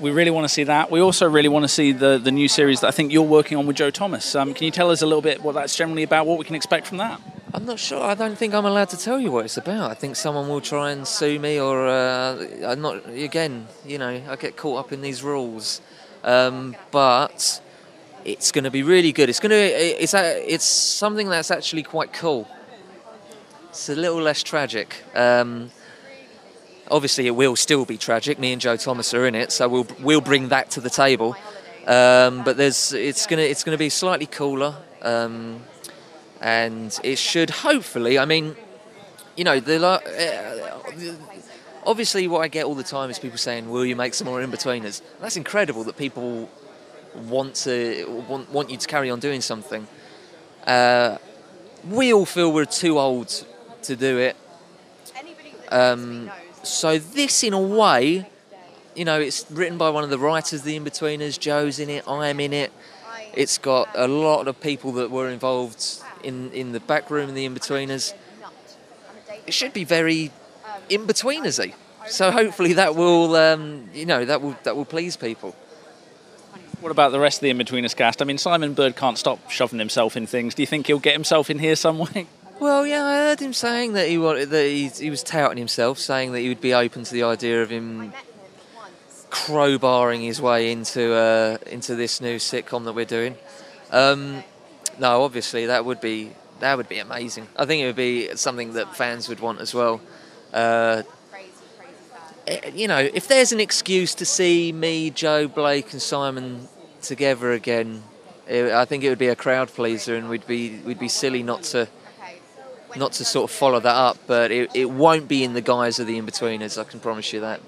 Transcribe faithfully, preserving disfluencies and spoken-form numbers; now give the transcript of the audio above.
we really want to see that. We also really want to see the, the new series that I think you're working on with Joe Thomas. Um, can you tell us a little bit what that's generally about, what we can expect from that? I'm not sure. I don't think I'm allowed to tell you what it's about. I think someone will try and sue me, or uh, I'm not. Again, you know, I get caught up in these rules. Um, but it's going to be really good. It's going to. It's it's something that's actually quite cool. It's a little less tragic. Um, Obviously, it will still be tragic. Me and Joe Thomas are in it, so we'll we'll bring that to the table. Um, but there's it's gonna it's gonna be slightly cooler, um, and it should hopefully. I mean, you know, the uh, obviously what I get all the time is people saying, "Will you make some more In-Betweeners?" That's incredible that people want to want want you to carry on doing something. Uh, we all feel we're too old to do it. Um, So this, in a way, you know, it's written by one of the writers, The Inbetweeners. Joe's in it, I'm in it. It's got a lot of people that were involved in, in the back room of The Inbetweeners. It should be very In-Betweenersy. So hopefully that will, um, you know, that will, that will please people. What about the rest of The Inbetweeners cast? I mean, Simon Bird can't stop shoving himself in things. Do you think he'll get himself in here some way? Well, yeah, I heard him saying that he wanted, that he, he was touting himself, saying that he would be open to the idea of him crowbarring his way into uh, into this new sitcom that we're doing. Um, no, obviously that would be that would be amazing. I think it would be something that fans would want as well. Uh, you know, if there's an excuse to see me, Joe, Blake, and Simon together again, it, I think it would be a crowd pleaser, and we'd be we'd be silly not to. Not to sort of follow that up, but it, it won't be in the guise of The Inbetweeners, I can promise you that.